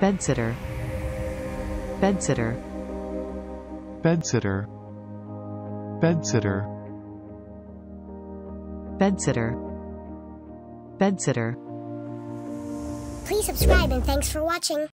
Bedsitter. Bedsitter. Bedsitter. Bedsitter. Bedsitter. Bedsitter. Please subscribe and thanks for watching.